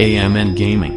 AMN Gaming.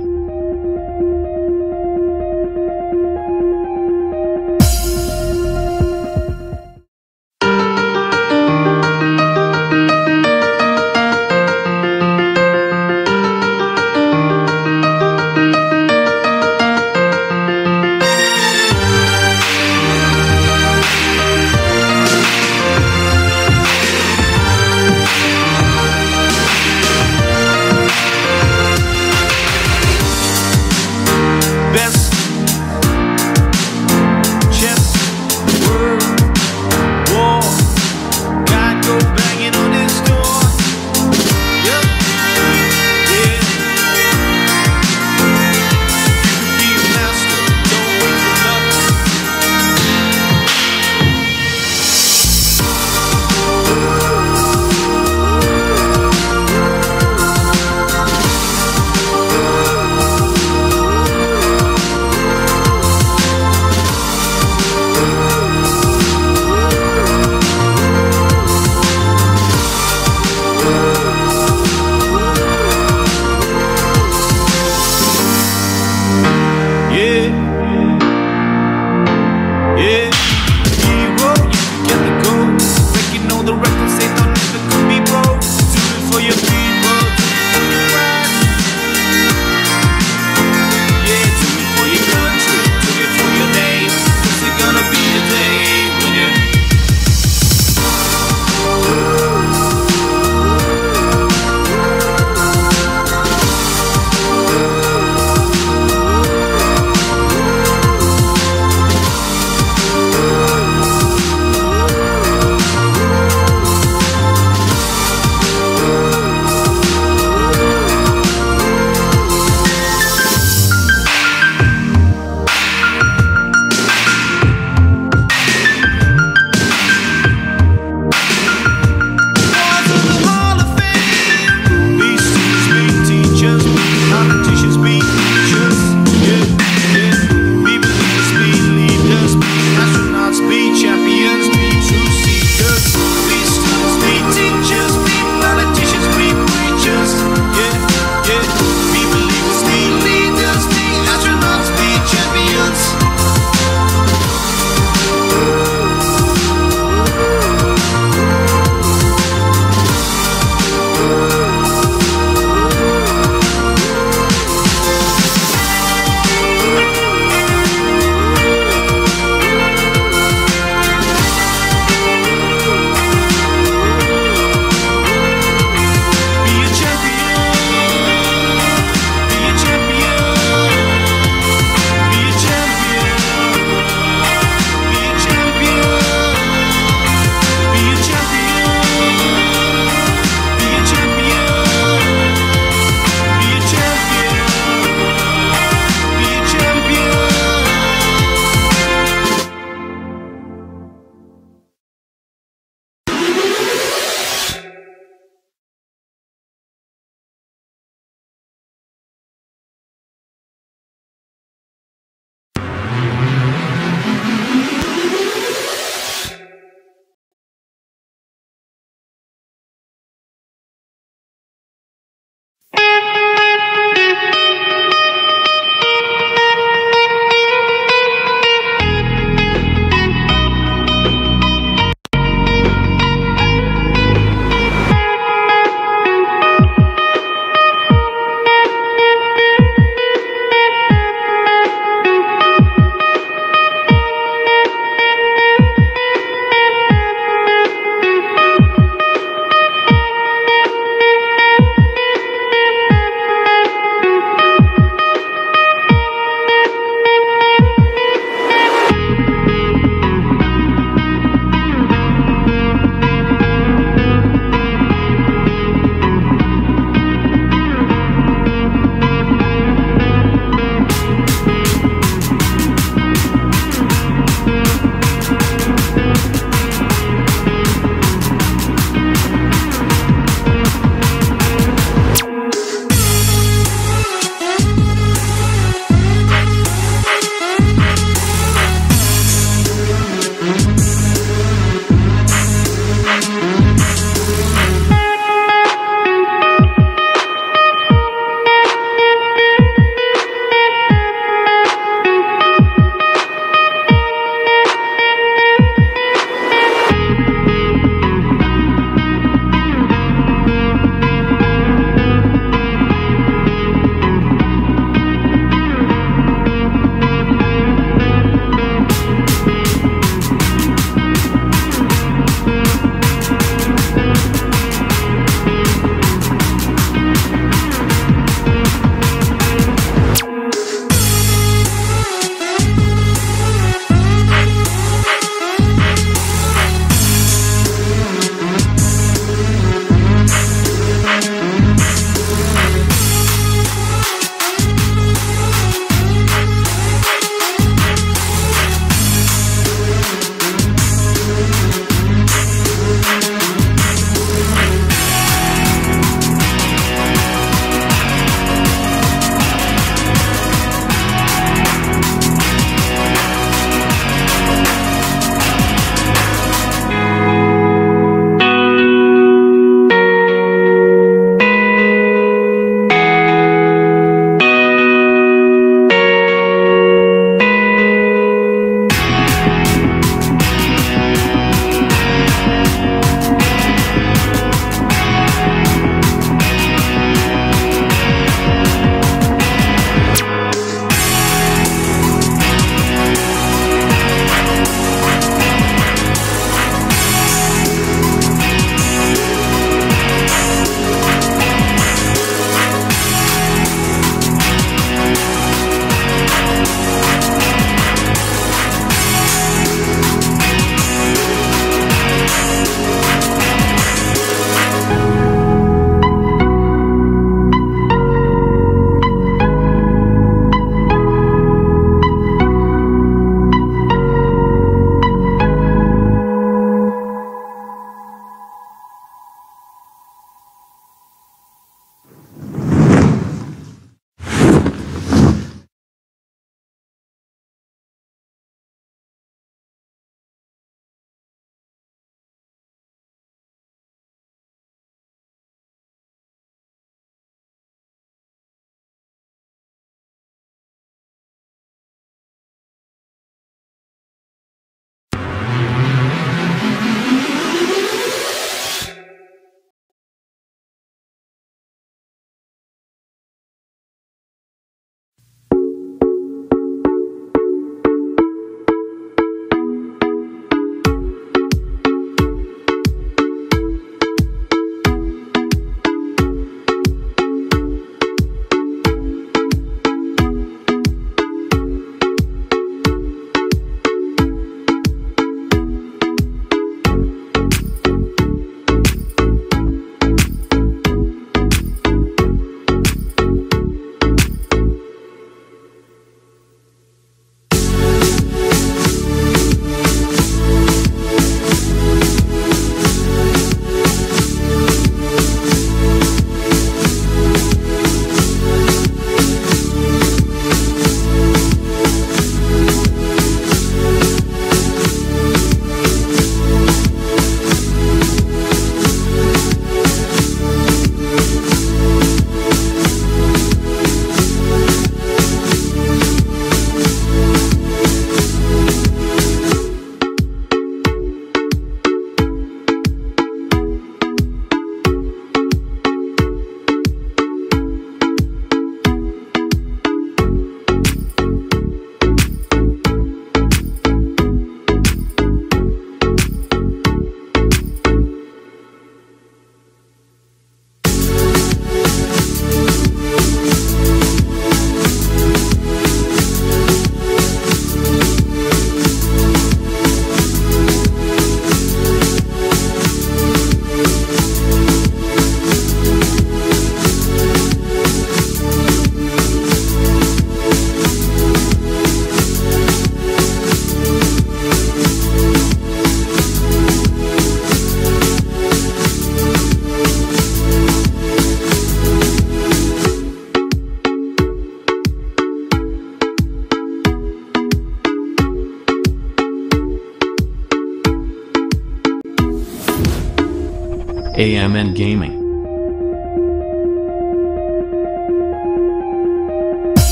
AMN Gaming.